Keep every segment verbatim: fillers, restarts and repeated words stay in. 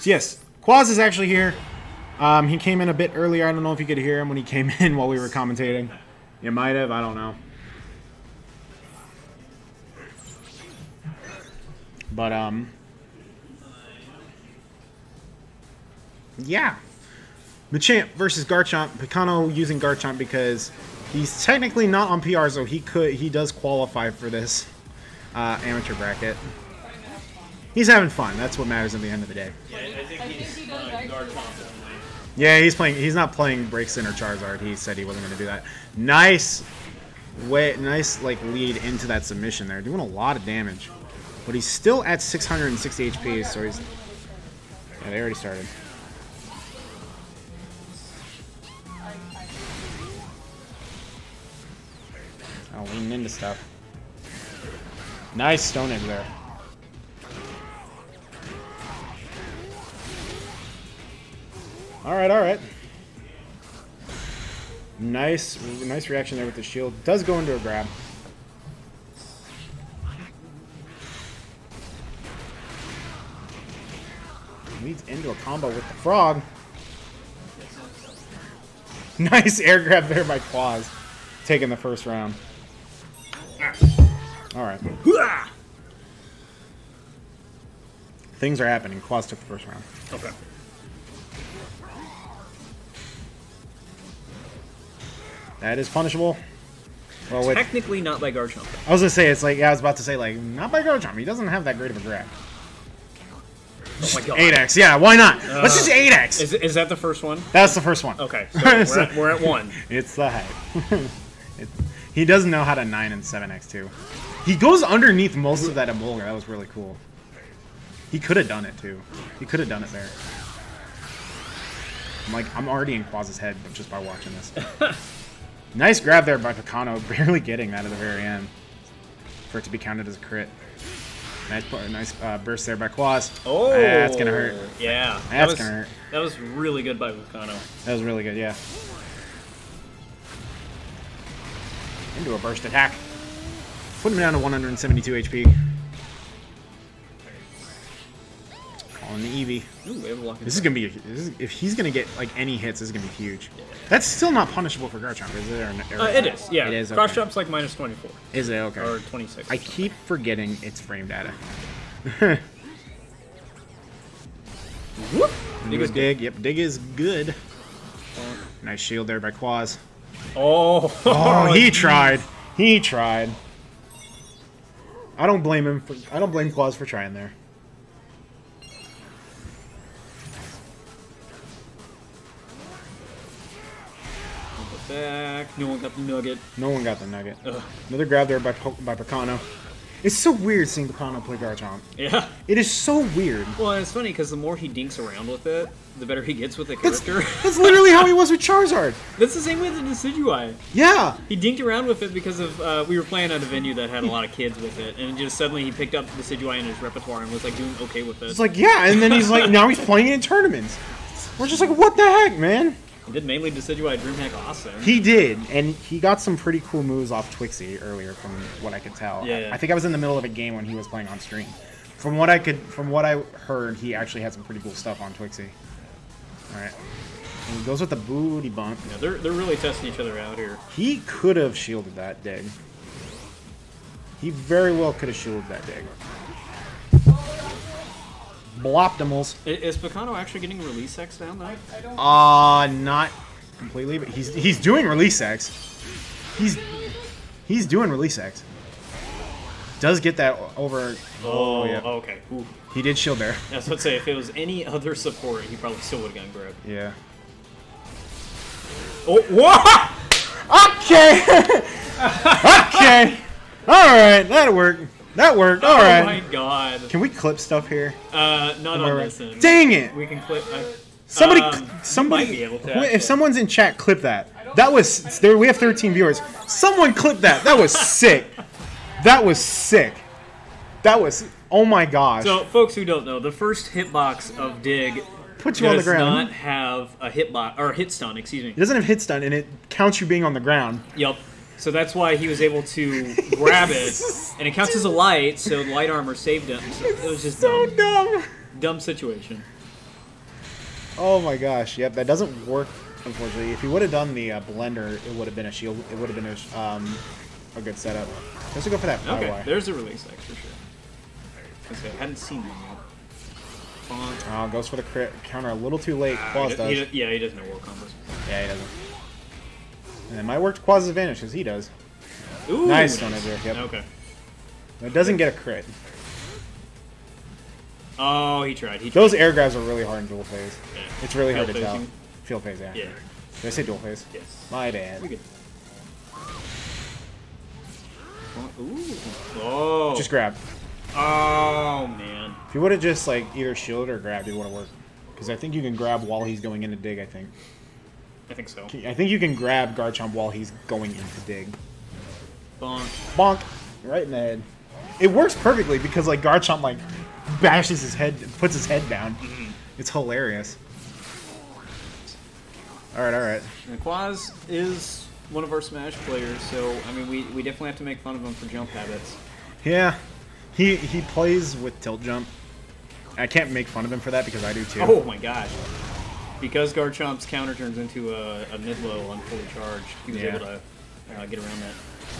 So yes, Kwaz is actually here. Um, he came in a bit earlier. I don't know if you could hear him when he came in while we were commentating. You might have. I don't know. But, um... yeah. Machamp versus Garchomp. Picano using Garchomp because he's technically not on P R, so he could he does qualify for this uh, amateur bracket. He's having fun. That's what matters at the end of the day. Yeah, I think he's uh, Garchomp. Yeah, he's playing. He's not playing Break Center Charizard. He said he wasn't going to do that. Nice, way, nice like lead into that submission there. Doing a lot of damage, but he's still at six hundred sixty H P. So he's. Yeah, they already started. Oh, leaning into stuff. Nice stone egg there. Alright, alright. Nice, nice reaction there with the shield. Does go into a grab. Leads into a combo with the frog. Nice air grab there by Kwaz. Taking the first round. Alright. Things are happening. Kwaz took the first round. Okay. That is punishable. Well, with, technically not by Garchomp. I was gonna say it's like yeah, I was about to say like not by Garchomp. He doesn't have that great of a grab. Oh my god. eight X, yeah. Why not? Uh, Let's just eight X. Is, is that the first one? That's the first one. Okay, so we're, so, at, we're at one. It's the hype. it, he doesn't know how to nine and seven X too. He goes underneath most of that Embolgar. That was really cool. He could have done it too. He could have done it there. I'm like I'm already in Quaz's head just by watching this. Nice grab there by Picano, barely getting that at the very end for it to be counted as a crit. Nice, nice uh, burst there by Kwaz. Oh, that's gonna hurt. Yeah, that's that was, gonna hurt. That was really good by Picano. That was really good, yeah. Into a burst attack, putting him down to one hundred seventy-two H P. On the Eevee. Ooh, this is gonna be this is, if he's gonna get like any hits, this is gonna be huge. Yeah. That's still not punishable for Garchomp, is it? Or, or, uh, it is. Yeah. It is. Okay. Garchomp's like minus twenty-four. Is it okay? Or twenty-six. I or keep forgetting it's frame data. Whoop. Dig is dig. Good. Yep. Dig is good. Nice shield there by Kwaz. Oh. Oh, he tried. He tried. I don't blame him. For, I don't blame Kwaz for trying there. Back. No one got the nugget. No one got the nugget. Ugh. Another grab there by, by Picano. It's so weird seeing Picano play Garchomp. Yeah. It is so weird. Well, and it's funny because the more he dinks around with it, the better he gets with the character. That's, that's literally how he was with Charizard. That's the same way with the Decidueye. Yeah. He dinked around with it because of uh, we were playing at a venue that had a lot of kids with it, and just suddenly he picked up the Decidueye in his repertoire and was like doing okay with it. It's like, yeah, and then he's like, now he's playing it in tournaments. We're just like, what the heck, man? He did mainly Decidueye Dreamhack awesome. He did, and he got some pretty cool moves off Twixie earlier, from what I could tell. Yeah, yeah. I think I was in the middle of a game when he was playing on stream. From what I could, from what I heard, he actually had some pretty cool stuff on Twixie. All right, and he goes with the booty bump. Yeah, they're they're really testing each other out here. He could have shielded that dig. He very well could have shielded that dig. Bloptimals. Is Picano actually getting release X down there? Uh, not completely, but he's he's doing release X. He's he's doing release X. Does get that over? Oh, oh yeah. Okay. Ooh. He did shield there. That's what I'd say. If it was any other support, he probably still would have gotten grabbed. Yeah. Oh, what? Okay. Okay. All right, that'll work. That worked. All oh right. Oh my god. Can we clip stuff here? Uh, not on this end. Dang it. We can clip. I, somebody, um, somebody. Might be able to, if yeah. someone's in chat, clip that. That was there. We have thirteen viewers. Someone clip that. That was sick. That was sick. That was. Oh my gosh. So, folks who don't know, the first hitbox of Dig puts you on the ground. Does not have a hitbox or hit stun. Excuse me. It doesn't have hit stun, and it counts you being on the ground. Yep. So that's why he was able to grab it, and it counts as a light, so light armor saved him. So it was just so dumb. dumb. Dumb situation. Oh my gosh, yep, that doesn't work, unfortunately. If he would have done the uh, blender, it would have been a shield. It would have been a, um, a good setup. Let's go for that fly. Okay, wire. There's a release X for sure. That's good. I hadn't seen one yet. Oh, goes for the crit counter a little too late. Uh, Kwaz he does. He, yeah, he doesn't know world combos. Yeah, he doesn't. And it might work to Quaz's advantage, because he does. Ooh, nice stone nice. Edge. Yep. Okay. It doesn't get a crit. Oh, he tried. He tried. Those air grabs are really hard in dual phase. Yeah. It's really Field hard to phasing. tell. Field phase, yeah. yeah. Did I say dual phase? Yes. My bad. Ooh. Oh. Just grab. Oh, man. If you would have just, like, either shielded or grabbed, it would have worked. Because I think you can grab while he's going into dig, I think. I think so. I think you can grab Garchomp while he's going into dig. Bonk. Bonk. Right in the head. It works perfectly because, like, Garchomp, like, bashes his head, puts his head down. Mm-hmm. It's hilarious. Alright, alright. Kwaz is one of our Smash players, so, I mean, we, we definitely have to make fun of him for jump habits. Yeah. He, he plays with tilt jump. I can't make fun of him for that because I do too. Oh my gosh. Because Garchomp's counter turns into a, a mid-low on fully charged, he was yeah. able to uh, get around that.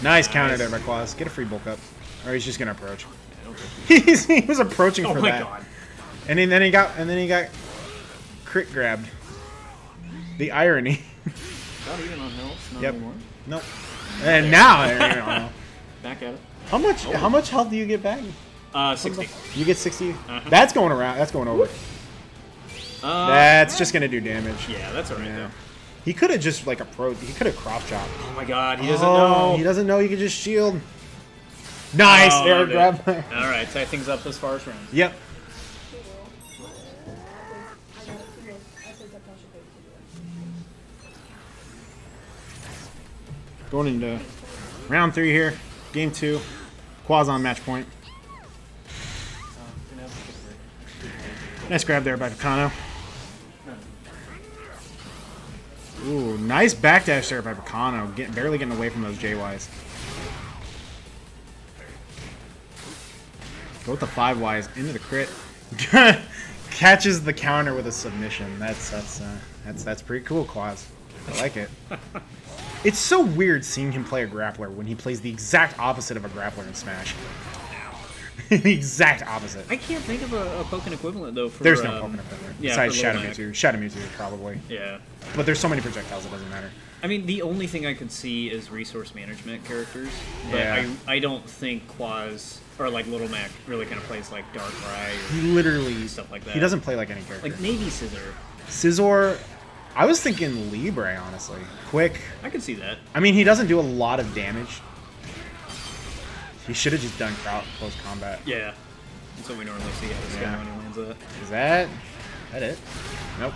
Nice uh, counter there by Kwaz. Get a free bulk up. Or he's just gonna approach. I don't think he's, he was approaching oh for my that. God. And then he got and then he got crit grabbed. The irony. Not even on health, not yep. anymore. Nope. And there. now I don't even know. Back at it. How much oh. how much health do you get back? Uh sixty. You get sixty? Uh-huh. That's going around that's going over. Uh, that's just gonna do damage. Yeah, that's alright yeah. though. He could have just like approached he could have crop chopped. Oh my god, he doesn't oh, know. He doesn't know you can just shield. Nice! Oh, air grab. Alright, tie things up this far as rounds. Yep. Going into round three here, game two. Kwaz on match point. Nice grab there by Picano. Ooh, nice backdash there by Picano. Get, barely getting away from those J Ys. Go with the five Ys into the crit. Catches the counter with a submission. That's that's uh, that's that's pretty cool, Kwaz. I like it. It's so weird seeing him play a grappler when he plays the exact opposite of a grappler in Smash. The exact opposite. I can't think of a, a Pokken equivalent, though. For, there's no um, Pokken equivalent. Yeah, besides Shadow Mewtwo. Shadow Mewtwo, probably. Yeah. But there's so many projectiles, it doesn't matter. I mean, the only thing I could see is resource management characters. But yeah. I, I don't think Kwaz, or like Little Mac, really kind of plays like Darkrai. He literally. Stuff like that. He doesn't play like any character. Like maybe Scizor. Scizor. I was thinking Libre, honestly. Quick. I could see that. I mean, he doesn't do a lot of damage. He should have just done close combat. Yeah. That's what we normally see out of this guy when he lands that. Is that... that it? Nope.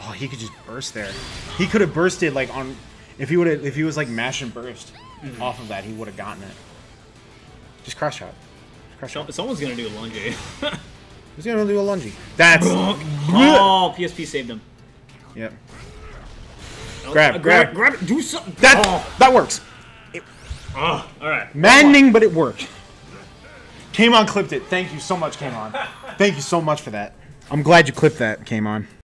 Oh, he could just burst there. He could have bursted, like, on... If he would have... If he was, like, mash and burst mm-hmm. off of that, he would have gotten it. Just cross shot. Cross shot. Someone's gonna do a lunge. He's gonna do a lunge. That's oh, P S P saved him. Yep. Oh, grab, uh, grab, grab it. Do something. That oh. that works. It, oh, all right. Maddening, but it worked. Kamon clipped it. Thank you so much, Kamon. Thank you so much for that. I'm glad you clipped that, Kamon.